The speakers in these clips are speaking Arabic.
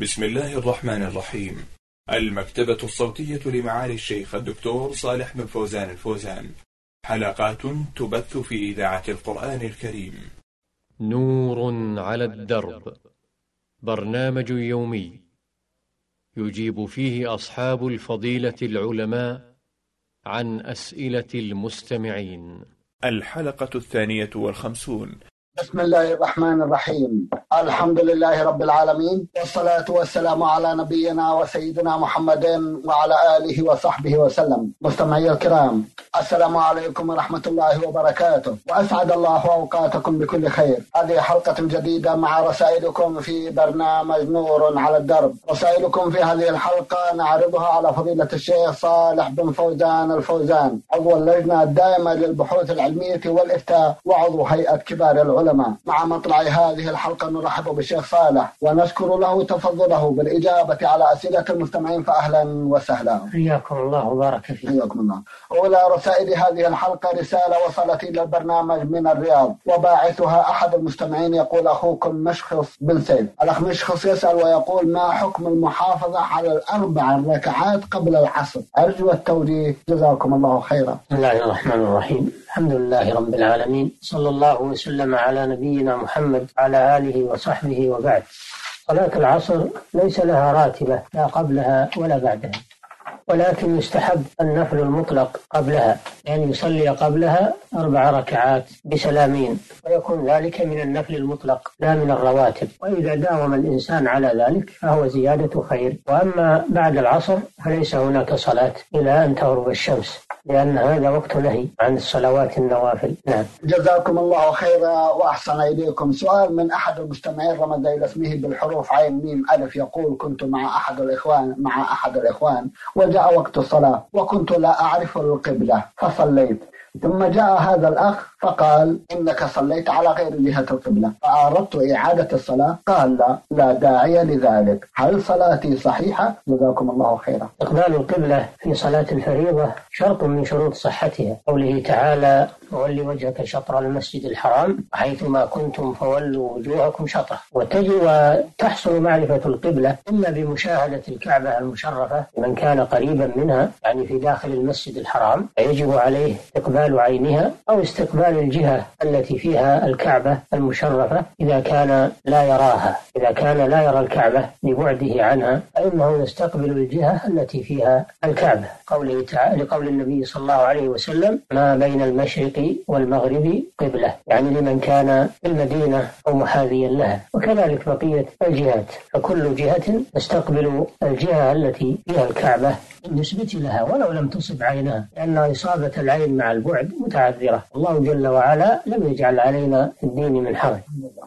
بسم الله الرحمن الرحيم. المكتبة الصوتية لمعالي الشيخ الدكتور صالح بن فوزان الفوزان، حلقات تبث في إذاعة القرآن الكريم. نور على الدرب، برنامج يومي يجيب فيه أصحاب الفضيلة العلماء عن أسئلة المستمعين. الحلقة 52. بسم الله الرحمن الرحيم. الحمد لله رب العالمين، والصلاة والسلام على نبينا وسيدنا محمد وعلى آله وصحبه وسلم. مستمعي الكرام، السلام عليكم ورحمة الله وبركاته، وأسعد الله أوقاتكم بكل خير. هذه حلقة جديدة مع رسائلكم في برنامج نور على الدرب. رسائلكم في هذه الحلقة نعرضها على فضيلة الشيخ صالح بن فوزان الفوزان، عضو اللجنة الدائمة للبحوث العلمية والإفتاء وعضو هيئة كبار العلماء. مع مطلع هذه الحلقة نرحب بالشيخ صالح ونشكر له تفضله بالإجابة على أسئلة المستمعين، فأهلا وسهلا. حياكم الله وبارك فيكم. حياكم الله. أولى رسائل هذه الحلقة رسالة وصلت إلى البرنامج من الرياض، وباعثها أحد المستمعين يقول: أخوكم مشخص بن سيد. الأخ مشخص يسأل ويقول: ما حكم المحافظة على ال4 ركعات قبل العصر؟ أرجو التوجيه، جزاكم الله خيرا. بسم الله الرحمن الرحيم. الحمد لله رب العالمين، صلى الله وسلم على نبينا محمد على آله وصحبه وبعد. صلاة العصر ليس لها راتبة لا قبلها ولا بعدها، ولكن يستحب النفل المطلق قبلها، يعني يصلي قبلها 4 ركعات بسلامين، ويكون ذلك من النفل المطلق لا من الرواتب. وإذا داوم الإنسان على ذلك فهو زيادة خير. وأما بعد العصر فليس هناك صلاة إلى أن تغرب الشمس، لأن هذا وقت نهي عن الصلوات النوافل. نعم. جزاكم الله خيرا وأحسن إليكم. سؤال من أحد المستمعين رمز إلى اسمه بالحروف عين ميم ألف، يقول: كنت مع أحد الإخوان وجاء وقت الصلاة وكنت لا أعرف القبلة فصليت، ثم جاء هذا الأخ فقال: إنك صليت على غير جهة القبلة، فأردت إعادة الصلاة، قال: لا داعي لذلك، هل صلاتي صحيحة؟ جزاكم الله خيرا. إقبال القبلة في صلاة الفريضة شرط من شروط صحتها، قوله تعالى: وَلِّ وَجْهَكَ شَطْرَ الْمَسْجِدِ الْحَرَامِ حَيْثُمَا كُنْتُمْ فَوَلُّوا وُجُوهَكُمْ شَطْرَهُ. وتحصل معرفة القبلة إما بمشاهدة الكعبة المشرفة من كان قريبا منها، يعني في داخل المسجد الحرام، يجب عليه إقبال عينها، أو استقبال الجهة التي فيها الكعبة المشرفة إذا كان لا يراها. إذا كان لا يرى الكعبة لبعده عنها فإنه يستقبل الجهة التي فيها الكعبة، لقول النبي صلى الله عليه وسلم: ما بين المشرق والمغرب قبلة، يعني لمن كان في المدينة أو محاذيا لها. وكذلك بقية الجهات، فكل جهة تستقبل الجهة التي فيها الكعبة بالنسبة لها ولو لم تصب عينها، لأن إصابة العين مع البعد متعذرة. الله جل وعلا لم يجعل علينا في الدين من حرج.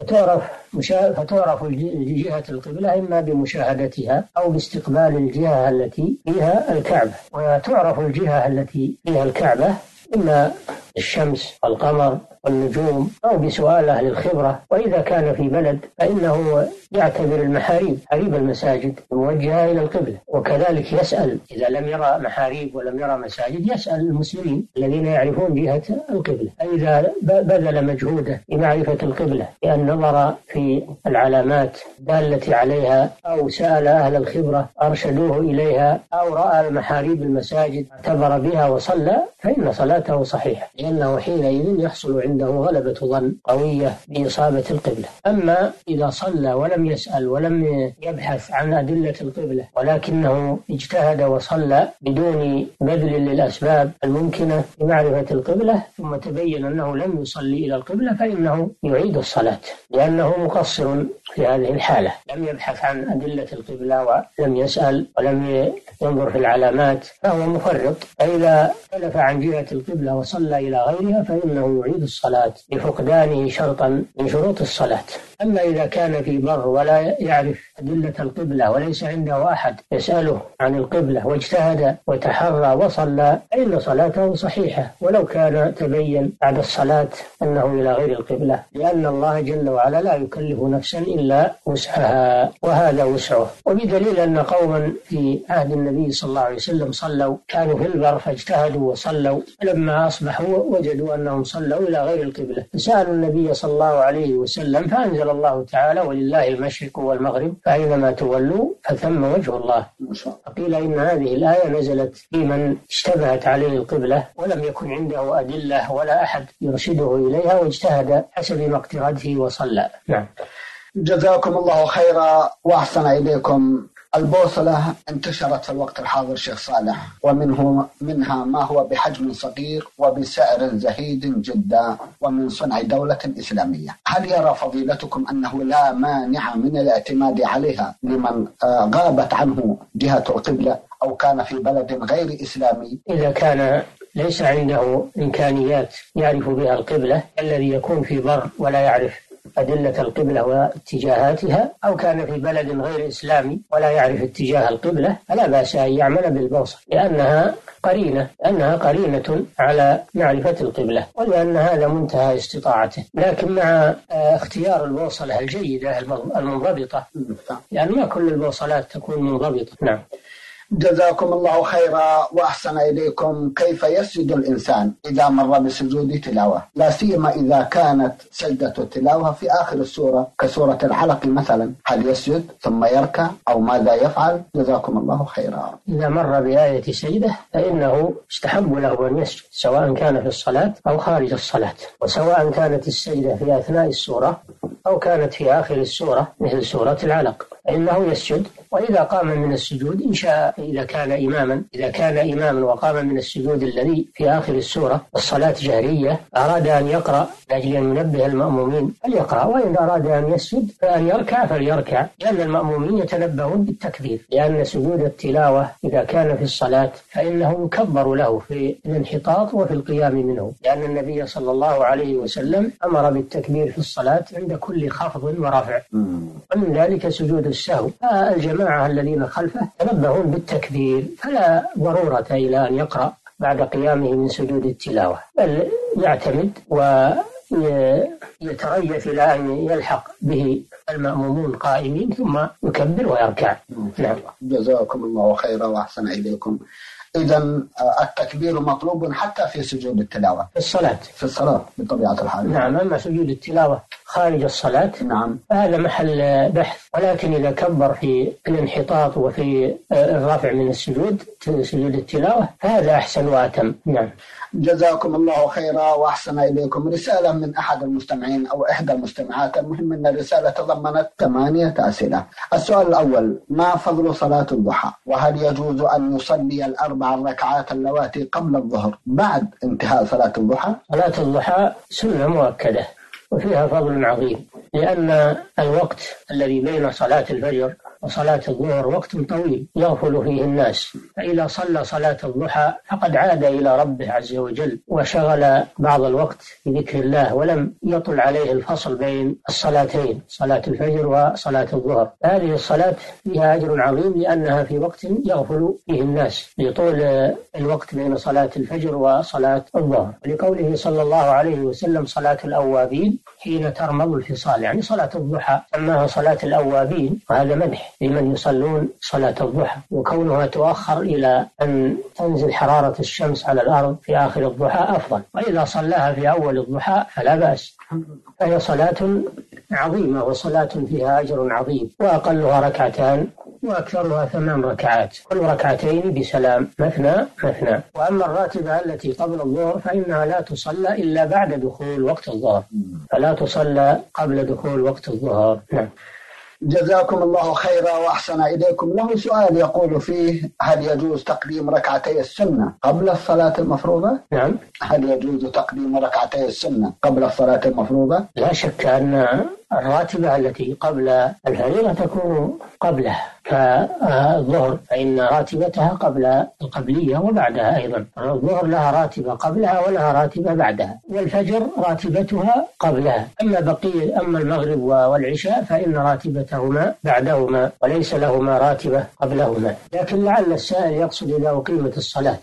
فتعرف جهة القبلة إما بمشاهدتها أو باستقبال الجهة التي فيها الكعبة. وتعرف الجهة التي فيها الكعبة إما الشمس والقمر والنجوم، أو بسؤال أهل الخبرة. وإذا كان في بلد فإنه يعتبر المحاريب، حريب المساجد موجهة إلى القبلة، وكذلك يسأل إذا لم يرى محاريب ولم يرى مساجد، يسأل المسلمين الذين يعرفون جهة القبلة. فإذا بذل مجهوده بمعرفة القبلة بأن نظر في العلامات الدالة عليها، أو سأل أهل الخبرة أرشدوه إليها، أو رأى المحاريب المساجد اعتبر بها وصلى، فإن صلاته صحيحة، لأنه حينئذ يحصل عنده غلبة ظن قوية بإصابة القبلة. أما إذا صلى ولم يسأل ولم يبحث عن أدلة القبلة، ولكنه اجتهد وصلى بدون بذل للأسباب الممكنة لمعرفة القبلة، ثم تبين أنه لم يصلي إلى القبلة، فإنه يعيد الصلاة، لأنه مقصر في هذه الحالة، لم يبحث عن أدلة القبلة ولم يسأل ولم ينظر في العلامات، فهو مفرط. فإذا تلف عن جهة القبلة وصلى إلى غيرها فإنه يعيد الصلاة لفقدانه شرطا من شروط الصلاة. أما إذا كان في بر ولا يعرف أدلة القبلة وليس عنده أحد يسأله عن القبلة، واجتهد وتحرى وصلى، فإن صلاته صحيحة، ولو كان تبين بعد الصلاة أنه إلى غير القبلة، لأن الله جل وعلا لا يكلف نفسا إلا وسعها، وهذا وسعه. وبدليل أن قوما في عهد النبي صلى الله عليه وسلم صلوا، كانوا في البر فاجتهدوا وصلوا، فلما أصبحوا وجدوا أنهم صلوا إلى غير القبلة، فسألوا النبي صلى الله عليه وسلم فأنزل الله تعالى: ولله المشرق والمغرب فأينما تولوا فثم وجه الله. قيل إن هذه الآية نزلت في من اشتبهت عليه القبلة ولم يكن عنده أدلة ولا أحد يرشده إليها، واجتهد حسب ما اقترده وصلى. نعم. جزاكم الله خيرا وأحسن إليكم. البوصلة انتشرت في الوقت الحاضر شيخ صالح، ومنها ما هو بحجم صغير وبسعر زهيد جدا ومن صنع دولة إسلامية. هل يرى فضيلتكم أنه لا مانع من الاعتماد عليها لمن غابت عنه جهة القبلة أو كان في بلد غير إسلامي؟ إذا كان ليس عنده إمكانيات يعرف بها القبلة، الذي يكون في بر ولا يعرف أدلة القبلة واتجاهاتها، أو كان في بلد غير إسلامي ولا يعرف اتجاه القبلة، فلا بأس أن يعمل بالبوصلة، لأنها قرينة على معرفة القبلة، ولأن هذا منتهى استطاعته. لكن مع اختيار البوصلة الجيدة المنضبطة، لأن ما كل البوصلات تكون منضبطة. نعم. جزاكم الله خيرا وأحسن إليكم. كيف يسجد الإنسان إذا مر بسجود تلاوة، لا سيما إذا كانت سجدة التلاوة في آخر السورة كسورة الحلق مثلا؟ هل يسجد ثم يركع أو ماذا يفعل؟ جزاكم الله خيرا. إذا مر بآية سجدة فإنه استحب له أن يسجد، سواء كان في الصلاة أو خارج الصلاة، وسواء كانت السجدة في أثناء السورة أو كانت في آخر السورة مثل سورة العلق، إنه يسجد. وإذا قام من السجود إن شاء، إذا كان إماما وقام من السجود الذي في آخر السورة والصلاة جهرية، أراد أن يقرأ لأجل أن ينبه المأمومين فليقرأ، وإن أراد أن يسجد فأن يركع فليركع، لأن المأمومين يتنبهون بالتكبير، لأن سجود التلاوة إذا كان في الصلاة فإنه يكبر له في الانحطاط وفي القيام منه، لأن النبي صلى الله عليه وسلم أمر بالتكبير في الصلاة عند كل خفض ورفع، ومن ذلك سجود السهو، فالجماعة الذين خلفه تنبهون بالتكبير، فلا ضرورة إلى أن يقرأ بعد قيامه من سجود التلاوة، بل يعتمد ويتريث إلى أن يلحق به المأمومون قائمين ثم يكبر ويركع. نعم. جزاكم الله خيرا وأحسن إليكم. إذن التكبير مطلوب حتى في سجود التلاوة في الصلاة بطبيعة الحال. نعم. أما سجود التلاوة خارج الصلاة، نعم، هذا محل بحث، ولكن إذا كبر في الانحطاط وفي الرفع من السجود سجود التلاوة هذا أحسن وأتم. نعم. جزاكم الله خيرا وأحسن إليكم. رسالة من أحد المستمعين أو إحدى المستمعات. المهم أن الرسالة تضمنت 8 أسئلة. السؤال الأول: ما فضل صلاة الضحى؟ وهل يجوز أن يصلي الأربع الركعات اللواتي قبل الظهر بعد انتهاء صلاة الضحى؟ صلاة الضحى سنة مؤكدة وفيها فضل عظيم، لأن الوقت الذي بين صلاة الفجر وصلاة الظهر وقت طويل يغفل فيه الناس، فإذا صلى صلاة الضحى فقد عاد إلى ربه عز وجل وشغل بعض الوقت بذكر الله، ولم يطل عليه الفصل بين الصلاتين صلاة الفجر وصلاة الظهر. هذه الصلاة فيها أجر عظيم، لأنها في وقت يغفل فيه الناس لطول الوقت بين صلاة الفجر وصلاة الظهر، لقوله صلى الله عليه وسلم: صلاة الأوابين حين ترمض الفصال، يعني صلاة الضحى سماها صلاة الأوابين، وهذا مدح لمن يصلون صلاة الضحى، وكونها تؤخر إلى أن تنزل حرارة الشمس على الأرض في آخر الضحى أفضل، وإذا صلاها في أول الضحى فلا بأس، فهي صلاة عظيمة وصلاة فيها أجر عظيم، وأقلها ركعتان وأكثرها 8 ركعات، كل ركعتين بسلام مثنى. وأما الراتبة التي قبل الظهر فإنها لا تصلى إلا بعد دخول وقت الظهر، فلا تصلى قبل دخول وقت الظهر. نعم. جزاكم الله خيرا وأحسن إليكم. له سؤال يقول فيه: هل يجوز تقديم ركعتي السنة قبل الصلاة المفروضة؟ نعم. هل يجوز تقديم ركعتي السنة قبل الصلاة المفروضة؟ لا شك أن الراتبة التي قبل الفريضة تكون قبله كالظهر، فإن راتبتها قبل القبلية وبعدها أيضا. الظهر لها راتبة قبلها ولها راتبة بعدها، والفجر راتبتها قبلها. أما المغرب والعشاء فإن راتبتهما بعدهما وليس لهما راتبة قبلهما. لكن لعل السائل يقصد إذا أقيمت الصلاة،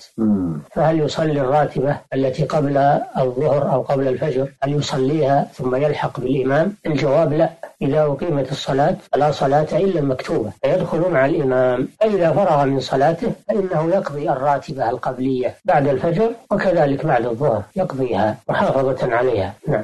فهل يصلي الراتبة التي قبل الظهر أو قبل الفجر، هل يصليها ثم يلحق بالإمام؟ الجواب لا. إذا أقيمت الصلاة فلا صلاة إلا المكتوبة، فيدخل يكون مع الإمام. فإذا فرغ من صلاته فإنه يقضي الراتبة القبلية بعد الفجر وكذلك بعد الظهر يقضيها محافظة عليها. نعم.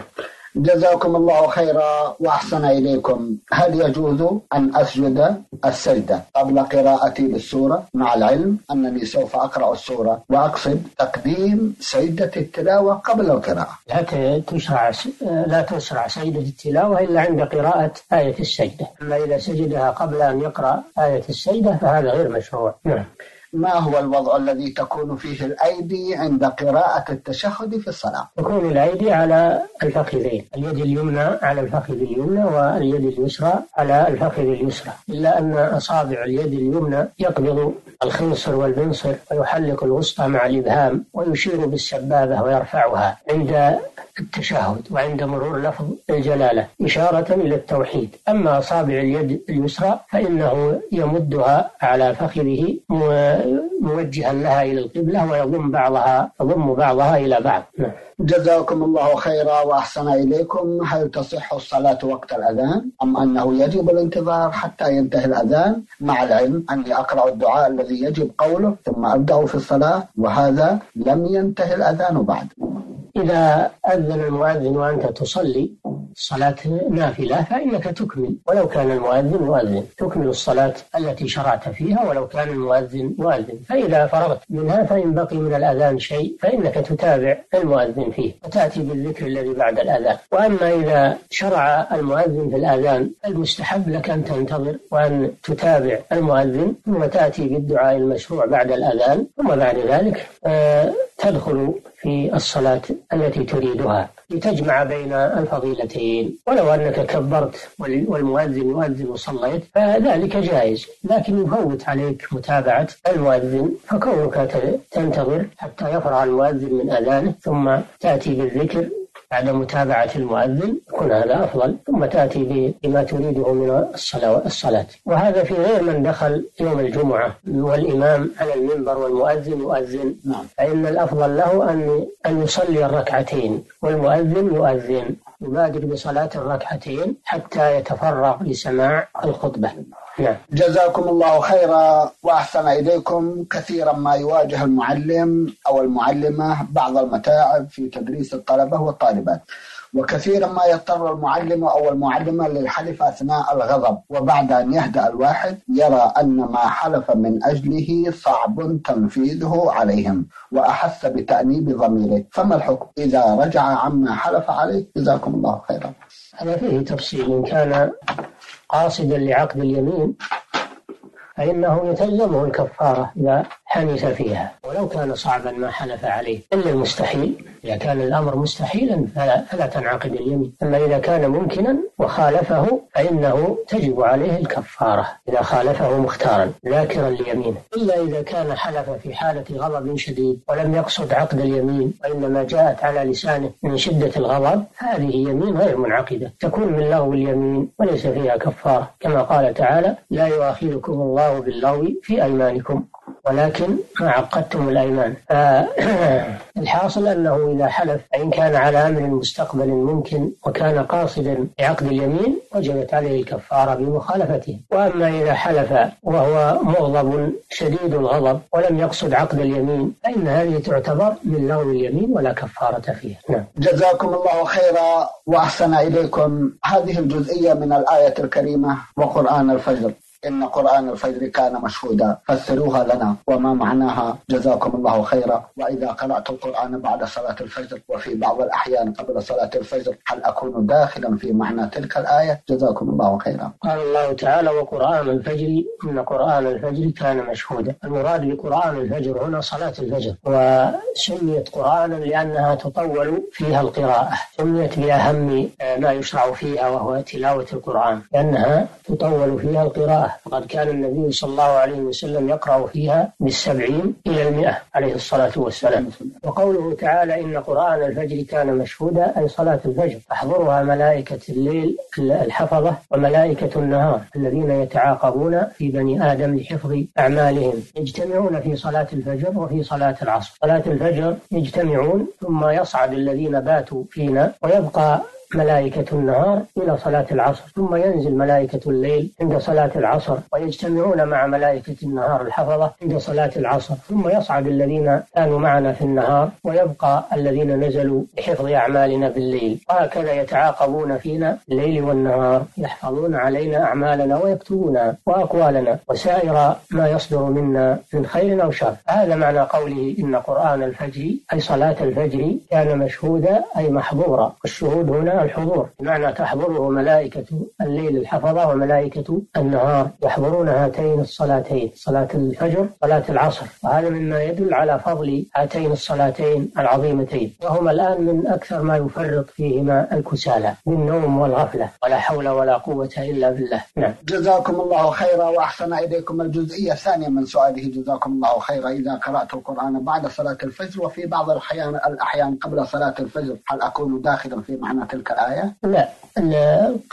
جزاكم الله خيرا وأحسن إليكم. هل يجوز أن أسجد السجدة قبل قراءتي للسورة مع العلم أنني سوف أقرأ السورة، وأقصد تقديم سجدة التلاوة قبل القراءة؟ لا تشرع سجدة التلاوة إلا عند قراءة آية السجدة، أما إذا سجدها قبل أن يقرأ آية السجدة فهذا غير مشروع. نعم. ما هو الوضع الذي تكون فيه الأيدي عند قراءة التشهد في الصلاة؟ تكون الأيدي على الفخذين، اليد اليمنى على الفخذ اليمنى واليد اليسرى على الفخذ اليسرى، إلا أن أصابع اليد اليمنى يقبض الخنصر والبنصر ويحلق الوسطى مع الإبهام ويشير بالسبابة ويرفعها عند التشهد وعند مرور لفظ الجلالة إشارة إلى التوحيد. أما أصابع اليد اليسرى فإنه يمدها على فخذه موجها لها إلى القبلة ويضم بعضها إلى بعض. جزاكم الله خيرا وأحسن إليكم. هل تصح الصلاة وقت الأذان أم أنه يجب الانتظار حتى ينتهي الأذان، مع العلم أني أقرأ الدعاء الذي يجب قوله ثم أبدأ في الصلاة وهذا لم ينتهي الأذان بعد؟ إذا أذن المؤذن وأنت تصلي صلاة نافلة فإنك تكمل، ولو كان المؤذن مؤذن تكمل الصلاة التي شرعت فيها، ولو كان المؤذن مؤذن. فإذا فرغت منها فإن بقي من الأذان شيء فإنك تتابع المؤذن فيه وتأتي بالذكر الذي بعد الأذان. وأما إذا شرع المؤذن في الأذان المستحب لك أن تنتظر وأن تتابع المؤذن ثم تأتي بالدعاء المشروع بعد الأذان، ثم بعد ذلك تدخل في الصلاة التي تريدها لتجمع بين الفضيلتين. ولو أنك كبرت والمؤذن يؤذن وصليت فذلك جائز، لكن يفوت عليك متابعة المؤذن، فكونك تنتظر حتى يفرغ المؤذن من أذانه ثم تأتي بالذكر بعد متابعة المؤذن يكون هذا أفضل، ثم تأتي بما تريده من الصلاة. وهذا في غير من دخل يوم الجمعة والإمام على المنبر والمؤذن يؤذن، فإن الأفضل له أن يصلي الركعتين والمؤذن يؤذن، يبادر بصلاة الركعتين حتى يتفرغ لسماع الخطبة. نعم. جزاكم الله خيرا وأحسن إليكم. كثيرا ما يواجه المعلم أو المعلمة بعض المتاعب في تدريس الطلبة والطالبات، وكثيرا ما يضطر المعلم أو المعلمة للحلف أثناء الغضب، وبعد أن يهدأ الواحد يرى أن ما حلف من أجله صعب تنفيذه عليهم وأحس بتأنيب ضميره، فما الحكم إذا رجع عما حلف عليه؟ جزاكم الله خيرا. هذا فيه تفصيل. كان قاصدا لعقد اليمين فإنه يتلزمه الكفارة إذا حنث فيها، ولو كان صعبا ما حلف عليه إلا المستحيل. إذا كان الأمر مستحيلا فلا تنعقد اليمين، أما إذا كان ممكنا وخالفه فإنه تجب عليه الكفارة إذا خالفه مختارا ذاكرا ليمينه، إلا إذا كان حلف في حالة غضب شديد ولم يقصد عقد اليمين وإنما جاءت على لسانه من شدة الغضب، هذه يمين غير منعقدة تكون من لغو اليمين وليس فيها كفارة، كما قال تعالى: لا يؤاخذكم الله باللغو في أيمانكم ولكن ما عقدتم الأيمان. الحاصل أنه إذا حلف إن كان على أمر مستقبل ممكن وكان قاصدا لعقد اليمين وجبت عليه الكفارة بمخالفته، وأما إذا حلف وهو مغضب شديد الغضب ولم يقصد عقد اليمين فإن هذه تعتبر من لغو اليمين ولا كفارة فيها. نعم. جزاكم الله خيرا وأحسن إليكم. هذه الجزئية من الآية الكريمة: وقرآن الفجر إن قرآن الفجر كان مشهودا، فسروها لنا وما معناها جزاكم الله خيرا. وإذا قرأت القرآن بعد صلاة الفجر وفي بعض الأحيان قبل صلاة الفجر هل أكون داخلا في معنى تلك الآية؟ جزاكم الله خيرا. قال الله تعالى: وقرآن الفجر إن قرآن الفجر كان مشهودا. المراد بقرآن الفجر هنا صلاة الفجر، وسميت قرآنا لأنها تطول فيها القراءة، سميت بأهم ما يشرع فيها وهو تلاوة القرآن لأنها تطول فيها القراءة، وقد كان النبي صلى الله عليه وسلم يقرأ فيها من 70 إلى 100 عليه الصلاة والسلام. وقوله تعالى: إن قرآن الفجر كان مشهودا، أي صلاة الفجر تحضرها ملائكة الليل الحفظة وملائكة النهار الذين يتعاقبون في بني آدم لحفظ أعمالهم، يجتمعون في صلاة الفجر وفي صلاة العصر. صلاة الفجر يجتمعون ثم يصعد الذين باتوا فينا ويبقى ملائكة النهار إلى صلاة العصر، ثم ينزل ملائكة الليل عند صلاة العصر ويجتمعون مع ملائكة النهار الحفظة عند صلاة العصر، ثم يصعد الذين كانوا معنا في النهار ويبقى الذين نزلوا بحفظ أعمالنا بالليل، وهكذا يتعاقبون فينا الليل والنهار، يحفظون علينا أعمالنا ويكتبونها وأقوالنا وسائر ما يصدر منا من خير أو شر. هذا معنى قوله إن قرآن الفجر أي صلاة الفجر كان مشهودا أي محظورا. الشهود هنا الحضور، بمعنى تحضره ملائكة الليل الحفظة وملائكة النهار، يحضرون هاتين الصلاتين، صلاة الفجر صلاة العصر، وهذا مما يدل على فضل هاتين الصلاتين العظيمتين، وهما الآن من أكثر ما يفرط فيهما الكسالى والنوم والغفلة، ولا حول ولا قوة إلا بالله. نعم. جزاكم الله خيرا وأحسن إليكم. الجزئية الثانية من سؤاله جزاكم الله خيرا، إذا قرأت القرآن بعد صلاة الفجر وفي بعض الأحيان قبل صلاة الفجر، هل أكون داخلا في معنى تلك الآية؟ لا،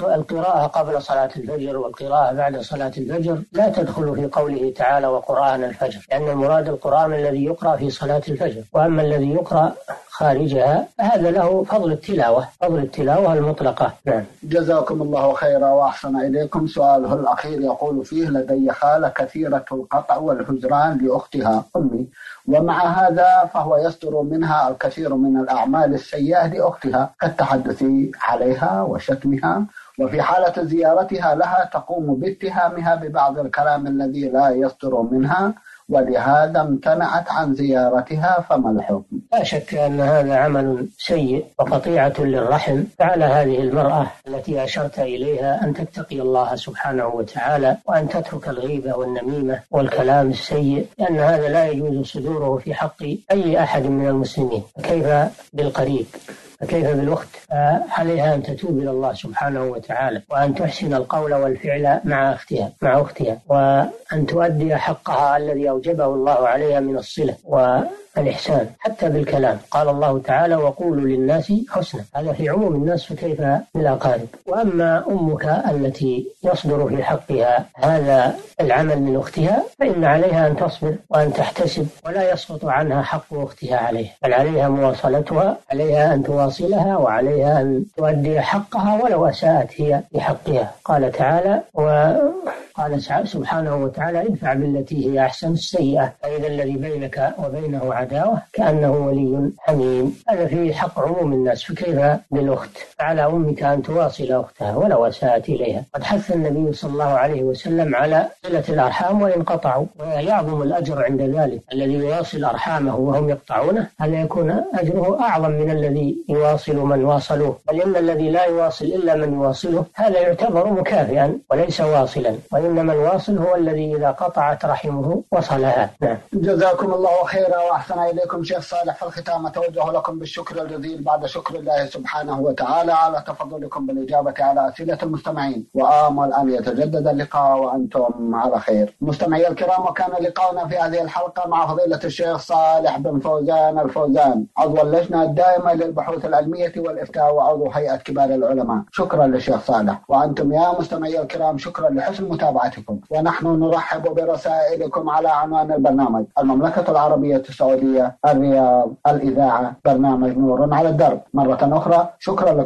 القراءة قبل صلاة الفجر والقراءة بعد صلاة الفجر لا تدخل في قوله تعالى وقرآن الفجر، لأن المراد القرآن الذي يقرأ في صلاة الفجر، وأما الذي يقرأ خارجها هذا له فضل التلاوة، فضل التلاوة المطلقة. نعم. جزاكم الله خيرا وأحسن إليكم. سؤاله الأخير يقول فيه: لدي خالة كثيرة القطع والهجران لأختها أمي، ومع هذا فهو يصدر منها الكثير من الأعمال السيئة لأختها كالتحدث عليها وشتمها، وفي حالة زيارتها لها تقوم باتهامها ببعض الكلام الذي لا يصدر منها، ولهذا امتنعت عن زيارتها، فما الحكم؟ لا شك أن هذا عمل سيء وقطيعة للرحم، فعلى هذه المرأة التي أشرت إليها أن تتقي الله سبحانه وتعالى، وأن تترك الغيبة والنميمة والكلام السيء، لأن هذا لا يجوز صدوره في حق أي أحد من المسلمين، كيف بالقريب فكيف بالوقت. عليها أن تتوب إلى الله سبحانه وتعالى، وأن تحسن القول والفعل مع أختها، وأن تؤدي حقها الذي أوجبه الله عليها من الصلة والإحسان حتى بالكلام. قال الله تعالى: وقولوا للناس حسنا، هذا في عموم الناس فكيف بالأقارب. وأما أمك التي يصدر في حقها هذا العمل من أختها، فإن عليها أن تصبر وأن تحتسب، ولا يسقط عنها حق أختها عليها، بل عليها مواصلتها، عليها أن تواصلها، وعليها أن تؤدي حقها ولو أساءت هي بحقها. قال تعالى قال سبحانه وتعالى: ادفع بالتي هي أحسن السيئة، فإذا الذي بينك وبينه عداوة كأنه ولي حميم. هذا في حق عموم الناس فكيف بالأخت، فعلى أمك أن تواصل أختها ولو أساءت إليها. قد حث النبي صلى الله عليه وسلم على صلة الأرحام وإن قطعوا، ويعظم الأجر عند ذلك، الذي يواصل أرحامه وهم يقطعونه هل يكون أجره أعظم من الذي يواصل من واصلوه، بل إن الذي لا يواصل إلا من يواصله هذا يعتبر مكافئا وليس واصلا، وإنما الواصل هو الذي إذا قطعت رحمه وصلها. نعم. جزاكم الله خيرا وأحسن إليكم. شيخ صالح، في الختام أتوجه لكم بالشكر الجزيل بعد شكر الله سبحانه وتعالى على تفضلكم بالإجابة على أسئلة المستمعين، وآمل أن يتجدد اللقاء وأنتم على خير. مستمعي الكرام، وكان لقاؤنا في هذه الحلقة مع فضيلة الشيخ صالح بن فوزان الفوزان، عضو اللجنة الدائمة للبحوث العلمية والإفتاء، وعضو هيئة كبار العلماء. شكرا للشيخ صالح، وأنتم يا مستمعي الكرام شكرا لحسن متابعتكم، ونحن نرحب برسائلكم على عنوان البرنامج: المملكة العربية السعودية، الرياض، الإذاعة، برنامج نور على الدرب. مرة أخرى شكرا لكم.